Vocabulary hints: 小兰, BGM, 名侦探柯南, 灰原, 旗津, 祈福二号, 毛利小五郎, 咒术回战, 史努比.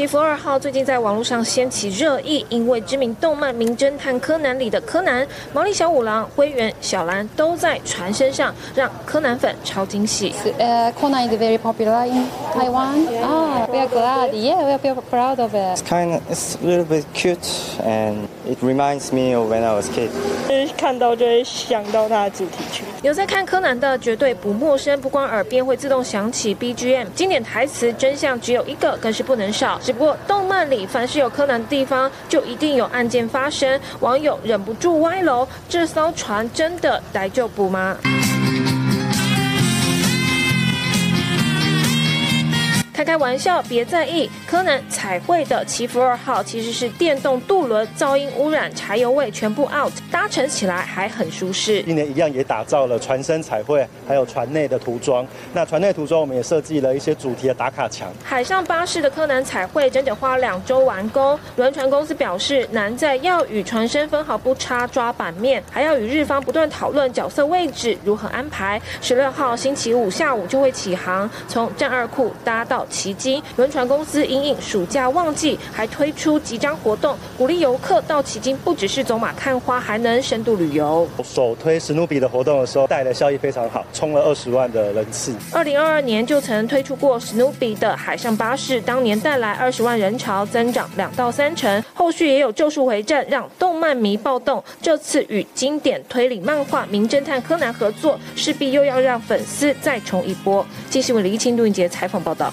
起，《福尔号》最近在网络上掀起热议，因为知名动漫《名侦探柯南》里的柯南、毛利小五郎、灰原、小兰都在船身上，让柯南粉超惊喜。Conan is very popular in Taiwan. We are glad. Yeah, we are proud of it. It's a little bit cute, and it reminds me of when I was a kid. 就是看到就会想到它的主题曲。有在看柯南的绝对不陌生，不光耳边会自动响起 BGM， 经典台词真相只有一个，更是不能少。 只不过动漫里凡是有柯南的地方，就一定有案件发生。网友忍不住歪楼：这艘船真的来就补吗？ 开开玩笑，别在意。柯南彩绘的祈福二号其实是电动渡轮，噪音污染、柴油味全部 out， 搭乘起来还很舒适。今年一样也打造了船身彩绘，还有船内的涂装。那船内涂装我们也设计了一些主题的打卡墙。海上巴士的柯南彩绘整整花2周完工。轮船公司表示，难在要与船身分毫不差抓版面，还要与日方不断讨论角色位置如何安排。16号星期五下午就会起航，从战二库搭到 旗津轮船公司因应暑假旺季，还推出集章活动，鼓励游客到旗津不只是走马看花，还能深度旅游。首推史努比的活动的时候，带来的效益非常好，冲了20万的人次。2022年就曾推出过史努比的海上巴士，当年带来20万人潮，增长2到3成。后续也有《咒术回战》让动漫迷暴动，这次与经典推理漫画《名侦探柯南》合作，势必又要让粉丝再冲一波。记者李一清、杜云杰采访报道。